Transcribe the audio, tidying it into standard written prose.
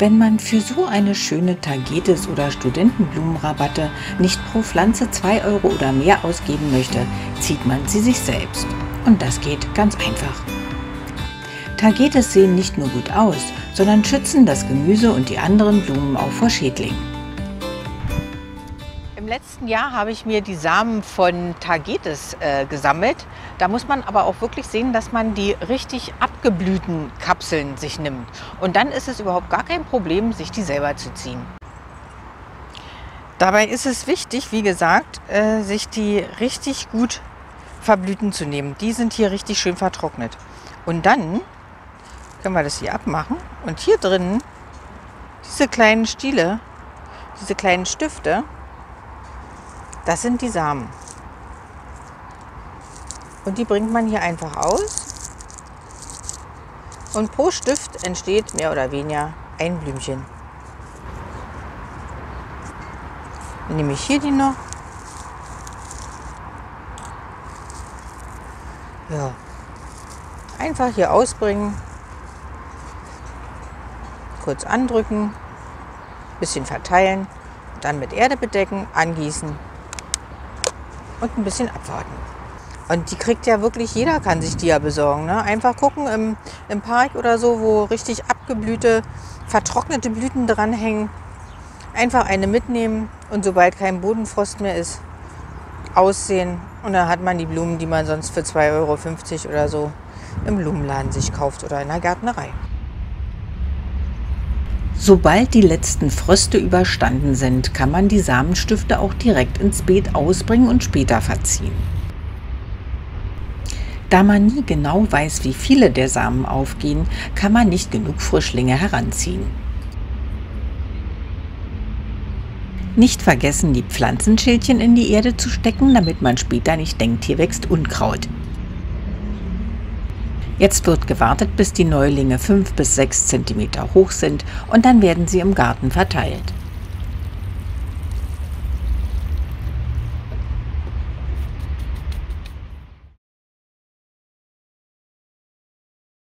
Wenn man für so eine schöne Tagetes- oder Studentenblumenrabatte nicht pro Pflanze 2 Euro oder mehr ausgeben möchte, zieht man sie sich selbst. Und das geht ganz einfach. Tagetes sehen nicht nur gut aus, sondern schützen das Gemüse und die anderen Blumen auch vor Schädlingen. Im letzten Jahr habe ich mir die Samen von Tagetes gesammelt. Da muss man aber auch wirklich sehen, dass man die richtig abgeblühten Kapseln sich nimmt. Und dann ist es überhaupt gar kein Problem, sich die selber zu ziehen. Dabei ist es wichtig, wie gesagt, sich die richtig gut verblühten zu nehmen. Die sind hier richtig schön vertrocknet. Und dann können wir das hier abmachen und hier drin diese kleinen Stiele, diese kleinen Stifte, das sind die Samen. Und die bringt man hier einfach aus. Und pro Stift entsteht mehr oder weniger ein Blümchen. Dann nehme ich hier die noch. Ja. Einfach hier ausbringen. Kurz andrücken. Bisschen verteilen. Dann mit Erde bedecken, angießen. Und ein bisschen abwarten. Und die kriegt ja wirklich, jeder kann sich die ja besorgen. Ne? Einfach gucken im Park oder so, wo richtig abgeblühte, vertrocknete Blüten dranhängen. Einfach eine mitnehmen und sobald kein Bodenfrost mehr ist, aussehen. Und dann hat man die Blumen, die man sonst für 2,50 Euro oder so im Blumenladen sich kauft oder in der Gärtnerei. Sobald die letzten Fröste überstanden sind, kann man die Samenstifte auch direkt ins Beet ausbringen und später verziehen. Da man nie genau weiß, wie viele der Samen aufgehen, kann man nicht genug Frischlinge heranziehen. Nicht vergessen, die Pflanzenschildchen in die Erde zu stecken, damit man später nicht denkt, hier wächst Unkraut. Jetzt wird gewartet, bis die Neulinge 5 bis 6 cm hoch sind und dann werden sie im Garten verteilt.